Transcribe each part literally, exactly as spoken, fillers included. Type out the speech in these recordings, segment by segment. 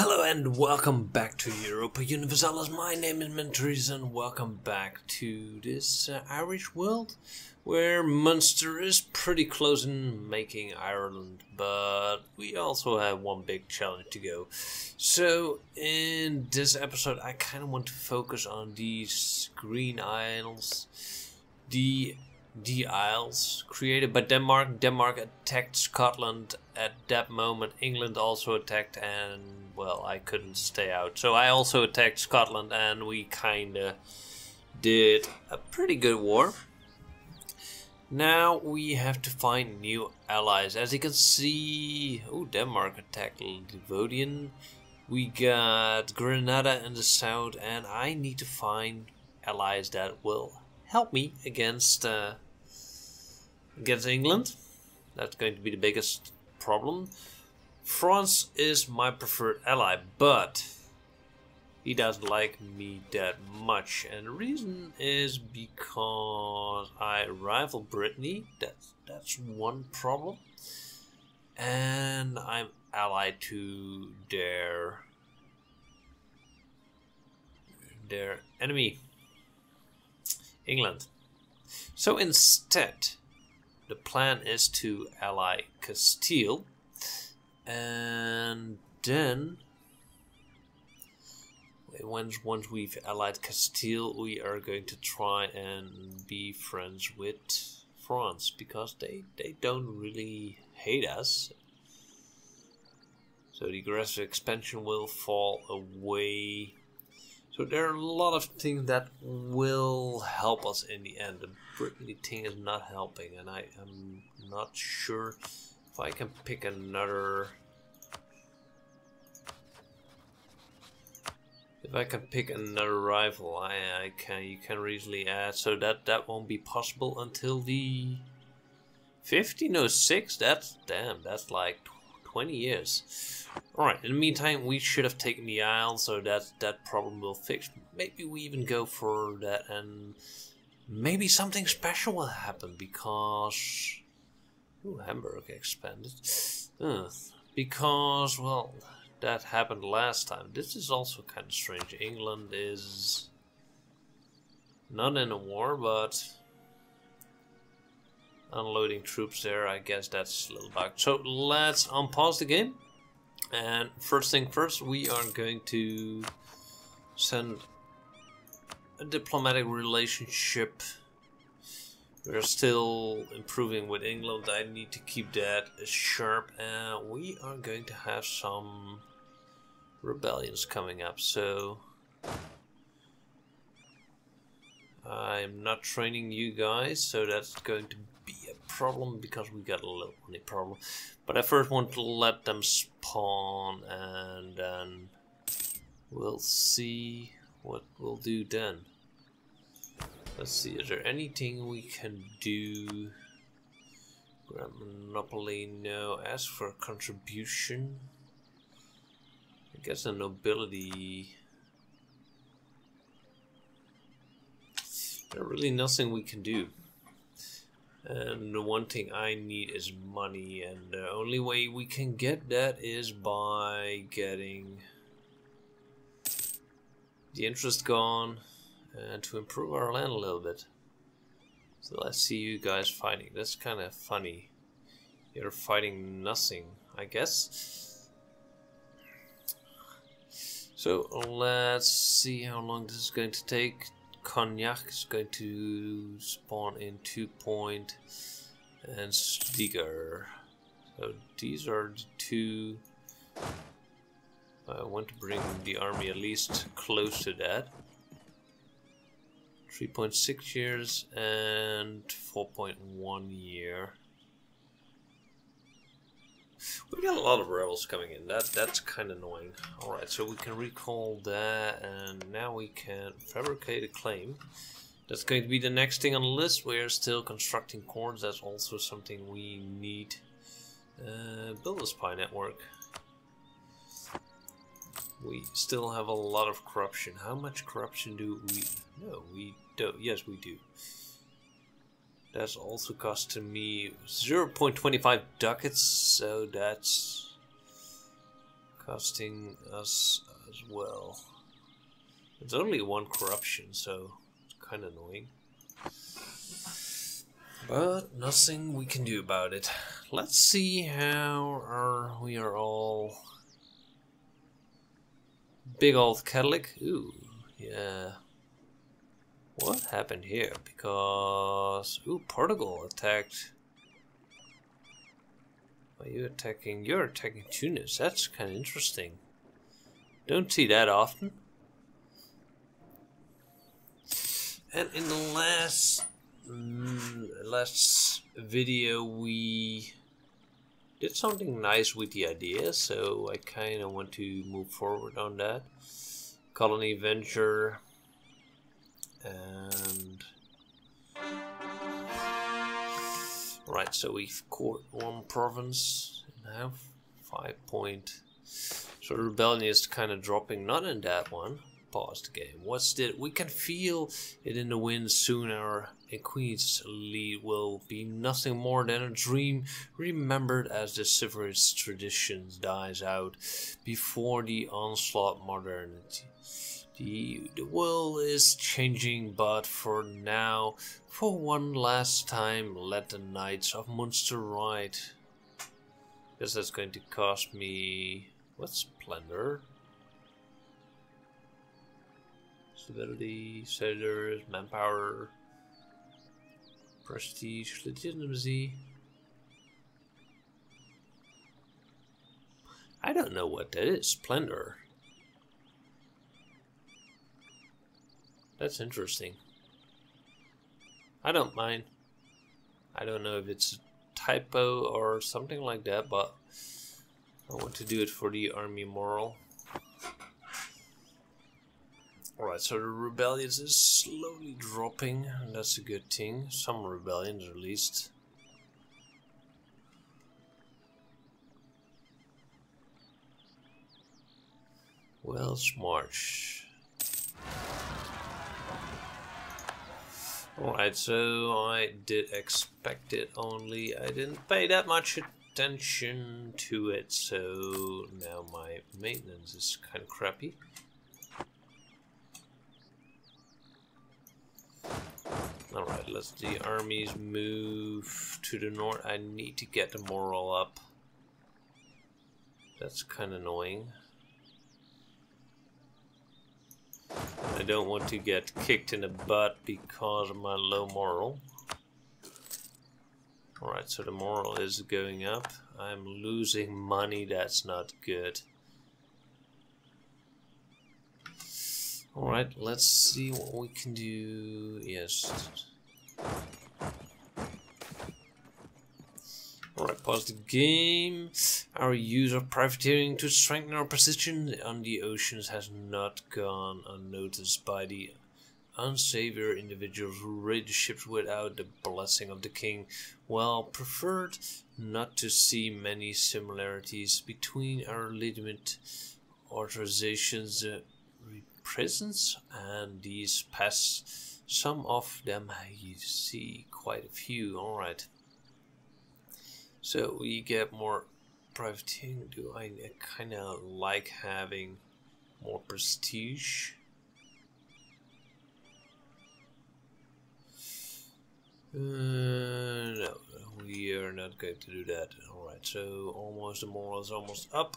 Hello and welcome back to Europa Universalis. My name is Menturius and welcome back to this uh, Irish world where Munster is pretty close in making Ireland, but we also have one big challenge to go. So in this episode I kind of want to focus on these green isles, the the Isles created by Denmark. Denmark attacked Scotland at that moment. England also attacked, and well, I couldn't stay out, so I also attacked Scotland, and we kinda did a pretty good war. Now we have to find new allies. As you can see, oh, Denmark attacked Livonian. We got Grenada in the south, and I need to find allies that will help me against uh, against England. That's going to be the biggest problem. France is my preferred ally, but he doesn't like me that much, and the reason is because I rival Brittany. That's that's one problem, and I'm allied to their their enemy, England. So instead, the plan is to ally Castile, and then once once we've allied Castile, we are going to try and be friends with France, because they they don't really hate us. So the aggressive expansion will fall away. So there are a lot of things that will help us in the end. The Brittany thing is not helping, and I am not sure if I can pick another. If I can pick another rival, I, I can. You can easily add. So that that won't be possible until the fifteen oh six. That's damn. That's like twenty years. Alright, in the meantime we should have taken the Isle, so that that problem will fix. Maybe we even go for that, and maybe something special will happen because ooh, Hamburg expanded. Uh, because well, that happened last time. This is also kind of strange. England is not in a war, but unloading troops there, I guess that's a little bug. So let's unpause the game, and first thing first, we are going to send a diplomatic relationship. We're still improving with England. I need to keep that sharp, and we are going to have some rebellions coming up, so I'm not training you guys, so that's going to be a problem because we got a little money problem. But I first want to let them spawn, and then we'll see what we'll do then. Let's see, is there anything we can do? Grab monopoly, no. Ask for a contribution. I guess the nobility. There's really nothing we can do, and the one thing I need is money, and the only way we can get that is by getting the interest gone and to improve our land a little bit. So let's see you guys fighting. That's kind of funny. You're fighting nothing, I guess. So let's see how long this is going to take. Cognac is going to spawn in two point, and Stiger. So these are the two. I want to bring the army at least close to that. three point six years and four point one year. We got a lot of rebels coming in. That that's kind of annoying. All right, so we can recall that, and now we can fabricate a claim. That's going to be the next thing on the list. We are still constructing cords. That's also something we need. Uh, build a spy network. We still have a lot of corruption. How much corruption do we? No, we don't. Yes, we do. That's also costing me zero point two five ducats, so that's costing us as well. It's only one corruption, so it's kind of annoying. But nothing we can do about it. Let's see how our, we are all... Big old Catholic. Ooh, yeah. What happened here? Because... Ooh, Portugal attacked... Are you attacking? You're attacking Tunis. That's kind of interesting. Don't see that often. And in the last mm, last video, we did something nice with the idea, so I kind of want to move forward on that. Colony venture and. Right, so we've caught one province now, five point. So rebellion is kind of dropping, not in that one. Pause the game. What's that? We can feel it in the wind sooner. A queen's lead will be nothing more than a dream, remembered as the civilized tradition dies out before the onslaught modernity. The, the world is changing, but for now, for one last time, let the Knights of Munster ride. Guess that's going to cost me... What's Splendor? Stability, Senators, Manpower, Prestige, Legitimacy... I don't know what that is, Splendor. That's interesting. I don't mind. I don't know if it's a typo or something like that, but I want to do it for the army moral. Alright, so the rebellions is slowly dropping, and that's a good thing. Some rebellions at least. Welsh March. Alright, so I did expect it, only I didn't pay that much attention to it, so now my maintenance is kind of crappy. Alright, let's the armies move to the north. I need to get the morale up. That's kind of annoying. I don't want to get kicked in the butt because of my low moral. Alright, so the moral is going up. I'm losing money, that's not good. Alright, let's see what we can do. Yes. Alright, pause the game. Our use of privateering to strengthen our position on the oceans has not gone unnoticed by the unsavory individuals who raid the ships without the blessing of the king. While preferred not to see many similarities between our legitimate authorizations, the presence and these pass, some of them you see quite a few. Alright. So we get more privateering. Do I, I kind of like having more prestige? Uh, no, we are not going to do that. Alright, so almost the moral is almost up.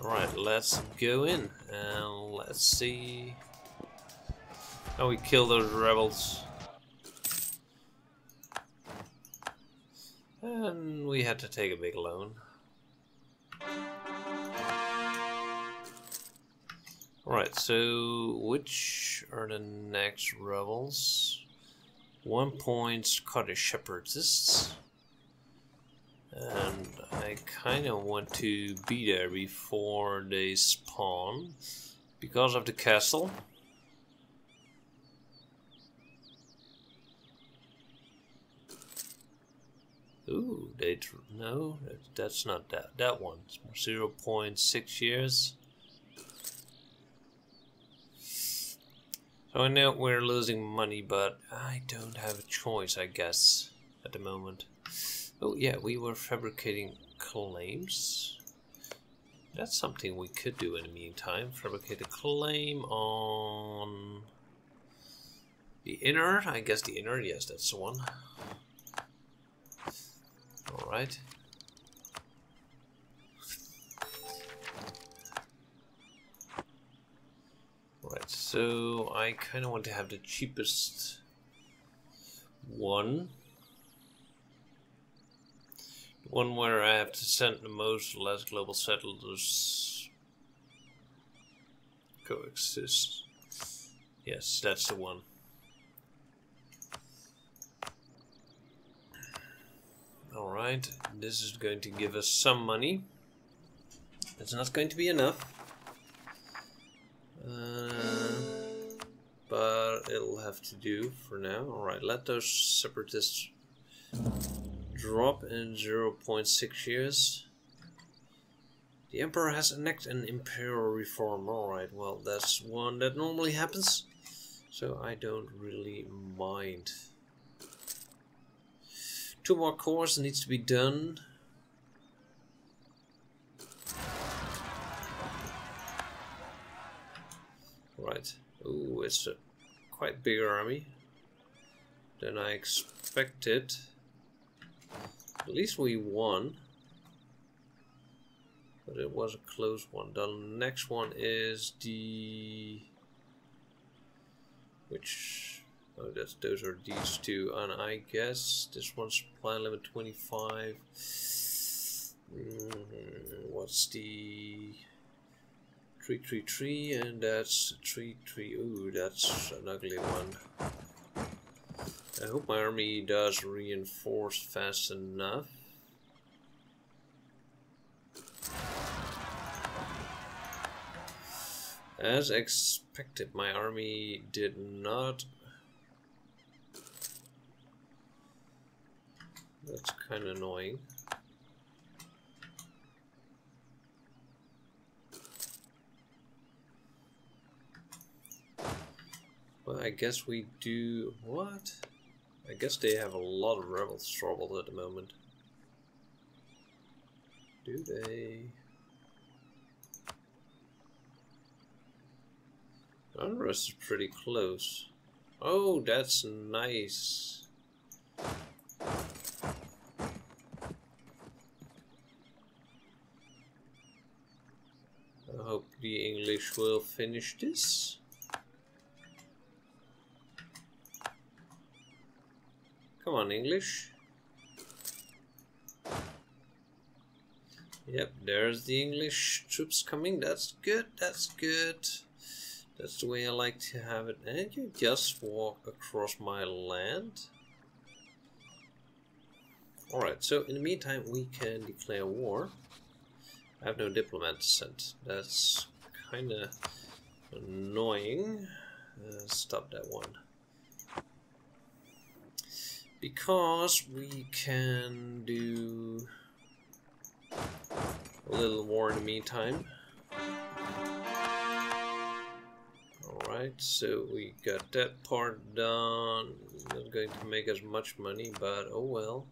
Alright, let's go in and let's see how we kill those rebels. And we had to take a big loan. Alright, so which are the next rebels? One point Scottish Shepherdists. And I kind of want to be there before they spawn because of the castle. Ooh, they tr no, that, that's not that. That one, zero point six years. So I know we're losing money, but I don't have a choice, I guess, at the moment. Oh yeah, we were fabricating claims. That's something we could do in the meantime. Fabricate a claim on the inner. I guess the inner, yes, that's the one. Alright. Alright, so I kind of want to have the cheapest one. One where I have to send the most or less global settlers coexist. Yes, that's the one. Alright, this is going to give us some money. It's not going to be enough. Uh, but it'll have to do for now. Alright, let those separatists drop in zero point six years. The Emperor has enacted an imperial reform. Alright, well, that's one that normally happens, so I don't really mind. Two more cores needs to be done. Right. Ooh, it's a quite bigger army than I expected. At least we won, but it was a close one. The next one is the... which... oh, that's, those are these two, and I guess this one's supply limit twenty-five. Mm, what's the... three three three, and that's three three. Ooh, that's an ugly one. I hope my army does reinforce fast enough. As expected, my army did not. That's kind of annoying. Well, I guess we do what? I guess they have a lot of rebels troubled at the moment. Do they? Unrest is pretty close. Oh, that's nice. I hope the English will finish this. Come on, English. Yep, there's the English troops coming. That's good, that's good. That's the way I like to have it. And you just walk across my land. Alright, so in the meantime, we can declare war. I have no diplomat sent. That's kinda annoying. Uh, stop that one. Because we can do a little war in the meantime. Alright, so we got that part done. Not going to make as much money, but oh well.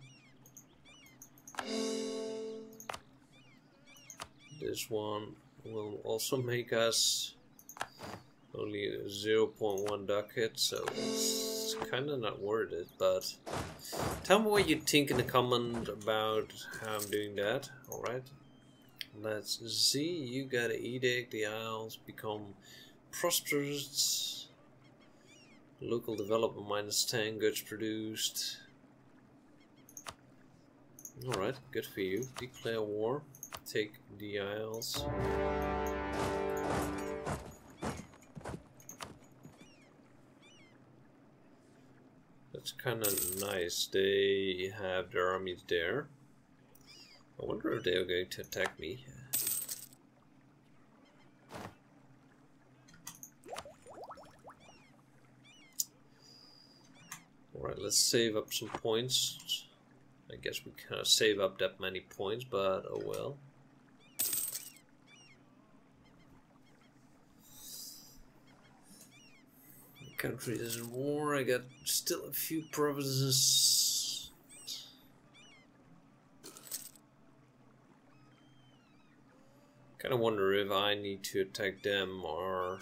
This one will also make us only zero point one ducat, so it's kind of not worth it, but tell me what you think in the comment about how I'm doing that. Alright, let's see. You got an edict, the Isles become prosperous, local development minus ten, goods produced. Alright, good for you. Declare war, take the Isles. That's kind of nice. They have their armies there. I wonder if they are going to attack me. Alright, let's save up some points. I guess we can't save up that many points, but oh well. Country is in war. I got still a few provinces. Kind of wonder if I need to attack them or...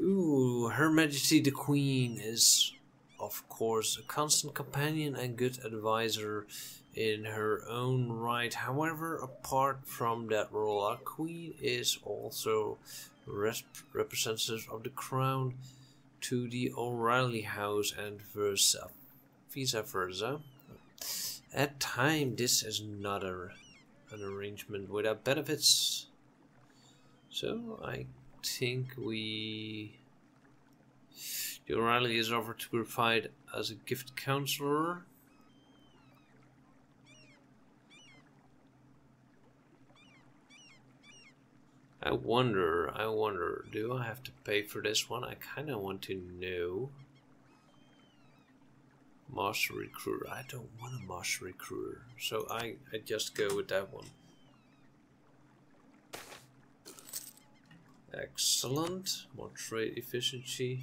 Ooh, Her Majesty the Queen is, of course, a constant companion and good advisor in her own right. However, apart from that role, our Queen is also rep representative of the Crown to the O'Reilly House and versa, visa versa. At time, this is not a, an arrangement without benefits. So I think we... The O'Reilly is offered to provide as a gift counselor. I wonder, I wonder, do I have to pay for this one? I kind of want to know. Master Recruiter. I don't want a Master Recruiter. So I, I just go with that one. Excellent. More trade efficiency.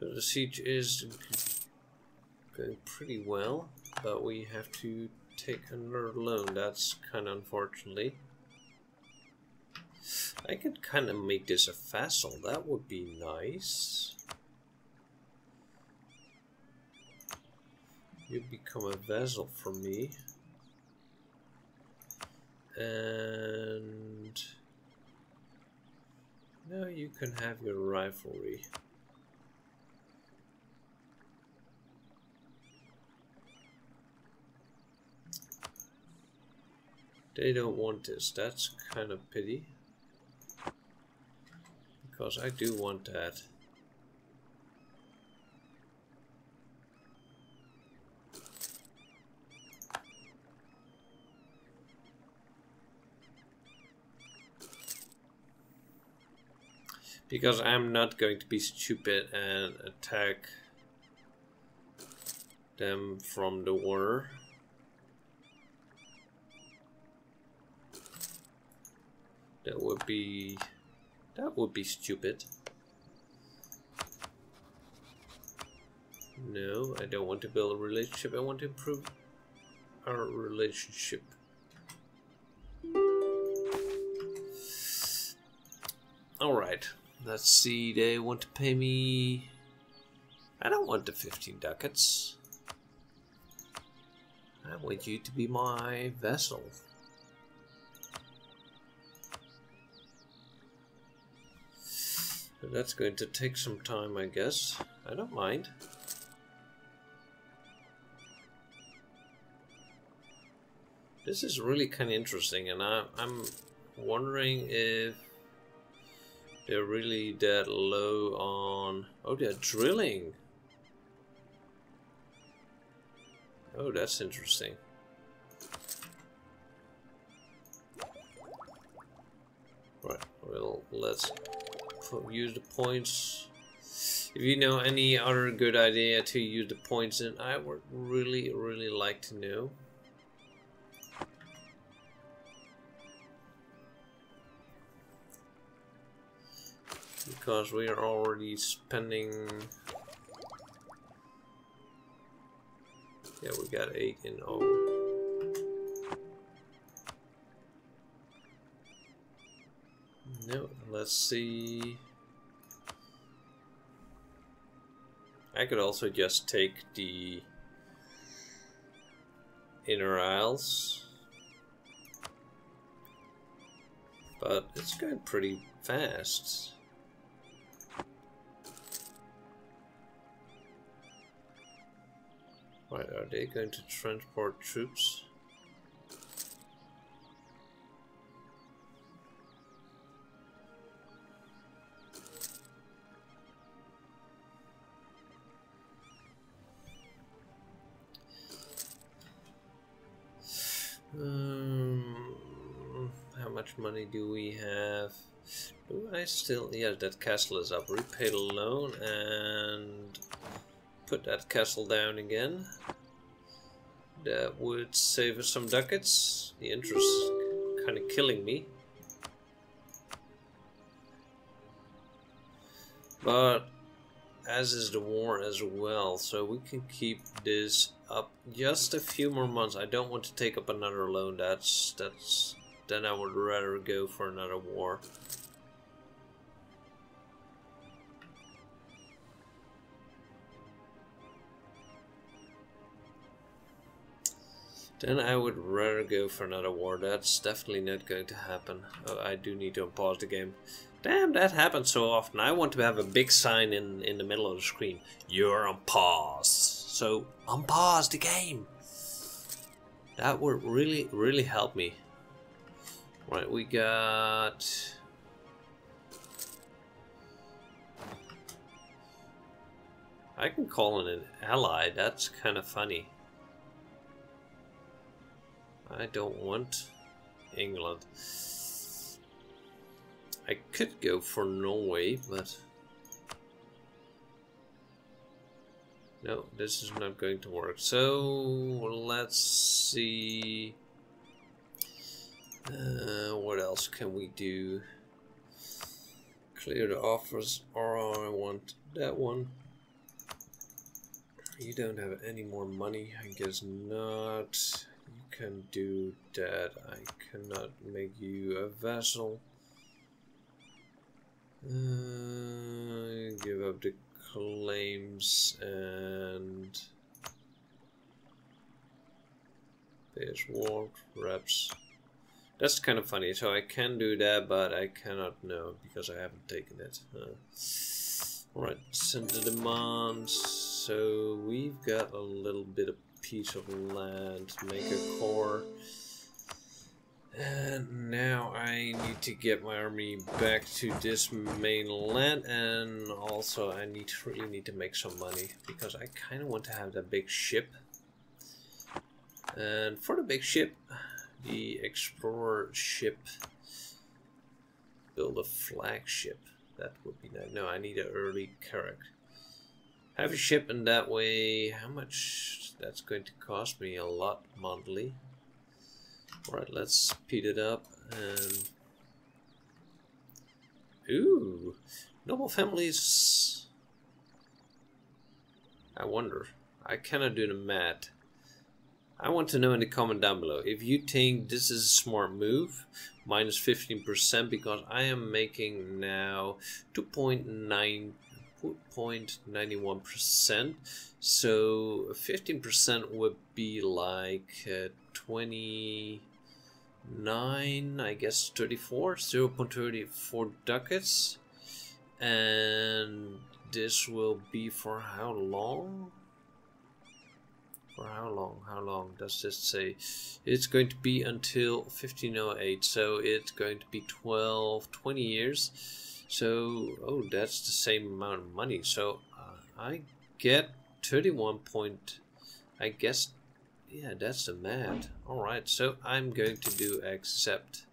So the siege is going pretty well, but we have to take another loan. That's kind of unfortunately. I could kind of make this a vassal. That would be nice. You become a vassal for me. And... now you can have your rivalry. They don't want this. That's kind of pity. Because I do want that. Because I'm not going to be stupid and attack them from the water. That would be... that would be stupid. No, I don't want to build a relationship. I want to improve our relationship. Alright, let's see. They want to pay me... I don't want the fifteen ducats. I want you to be my vassal. That's going to take some time, I guess. I don't mind. This is really kind of interesting, and I, I'm wondering if they're really that low on... Oh, they're drilling! Oh, that's interesting. Right, well, let's... use the points. If you know any other good idea to use the points in, I would really, really like to know. Because we are already spending... Yeah, we got eight in all. No, let's see. I could also just take the inner aisles, but it's going pretty fast. Right, are they going to transport troops? Um, how much money do we have? Do I still... yeah, that castle is up. Repay the loan and put that castle down again. That would save us some ducats. The interest is kind of killing me. But as is the war as well, so we can keep this up just a few more months. I don't want to take up another loan. That's that's then I would rather go for another war. Then I would rather go for another war. That's definitely not going to happen. Oh, I do need to unpause the game. Damn, that happens so often. I want to have a big sign in, in the middle of the screen. You're on pause. So, unpause the game. That would really, really help me. Right, we got... I can call it an ally. That's kind of funny. I don't want England. I could go for Norway, but no, this is not going to work. So let's see, uh, what else can we do? Clear the offers, or oh, I want that one. You don't have any more money, I guess not. You can do that. I cannot make you a vassal. Uh, give up the claims and there's war reps. That's kind of funny. So I can do that, but I cannot know because I haven't taken it. Uh, all right, send the demands. So we've got a little bit of piece of land. Make a core. And now I need to get my army back to this mainland, and also I need to really need to make some money because I kind of want to have that big ship. And for the big ship, the explorer ship, build a flagship. That would be nice. No, I need an early carrack. Have a ship, and that way, how much that's going to cost me? A lot monthly. Alright, let's speed it up and... Ooh! Noble families! I wonder. I cannot do the math. I want to know in the comment down below if you think this is a smart move. Minus fifteen percent because I am making now two point nine, two point nine one percent. So fifteen percent would be like uh, twenty-nine, I guess thirty-four, zero point three four ducats. And this will be for how long? For how long? How long does this say? It's going to be until fifteen oh eight, so it's going to be twelve, twenty years. So, oh, that's the same amount of money. So uh, I get thirty-one point, I guess. Yeah, that's the math. Alright, so I'm going to do accept.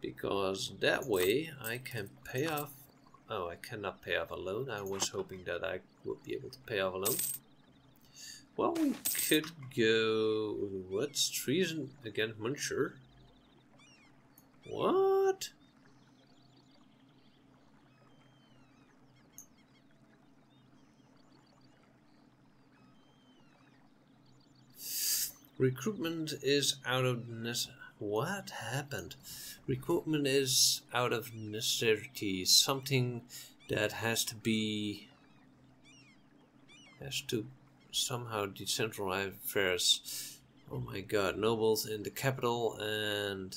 Because that way I can pay off... Oh, I cannot pay off a loan. I was hoping that I would be able to pay off a loan. Well, we could go... What's treason against Munster? What? Recruitment is out of necessity. What happened? Recruitment is out of necessity. Something that has to be... has to somehow decentralize affairs. Oh my god, nobles in the capital, and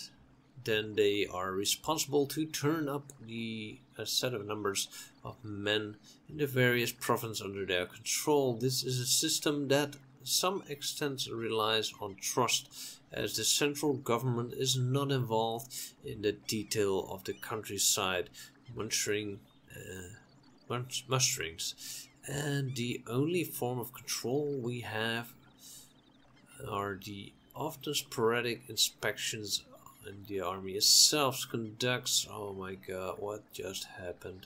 then they are responsible to turn up the a set of numbers of men in the various provinces under their control. This is a system that some extent relies on trust, as the central government is not involved in the detail of the countryside mustering, uh, musterings, and the only form of control we have are the often sporadic inspections in the army itself conducts. Oh my god, what just happened?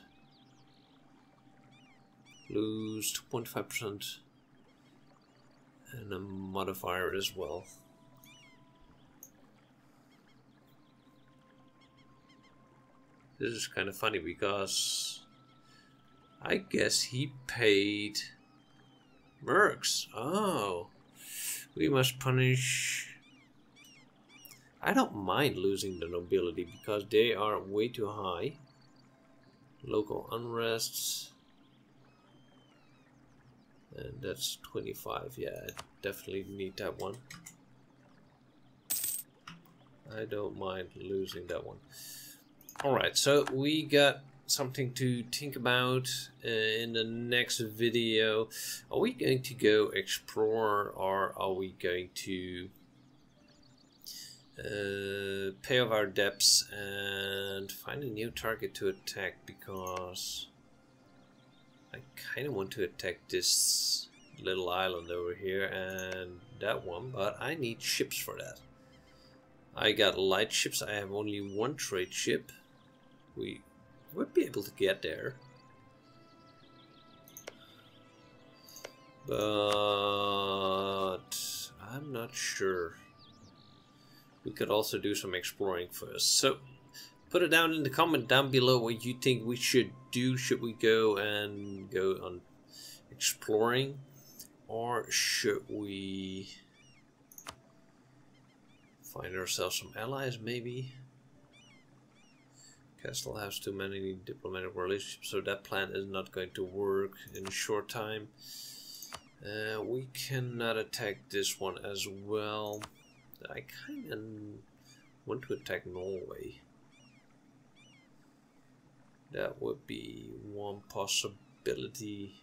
Lose two point five percent. And a modifier as well. This is kind of funny because I guess he paid mercs. Oh, we must punish. I don't mind losing the nobility because they are way too high. Local unrests. And that's twenty-five. Yeah, I definitely need that one. I don't mind losing that one. Alright, so we got something to think about uh, in the next video. Are we going to go explore, or are we going to uh, pay off our debts and find a new target to attack? Because I kind of want to attack this little island over here and that one, but I need ships for that. I got light ships. I have only one trade ship. We would be able to get there, but I'm not sure. We could also do some exploring first. So put it down in the comment down below what you think we should do. Should we go and go on exploring, or should we find ourselves some allies, maybe? Castile has too many diplomatic relationships, so that plan is not going to work in a short time. Uh, we cannot attack this one as well. I kind of want to attack Norway. That would be one possibility.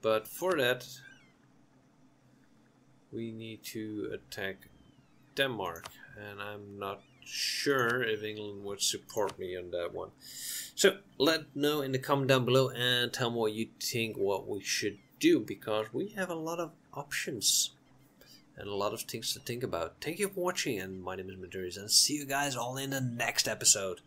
But for that, we need to attack Denmark, and I'm not sure if England would support me on that one. So let know in the comment down below and tell me what you think, what we should do, because we have a lot of options and a lot of things to think about. Thank you for watching, and my name is Menturius, and see you guys all in the next episode.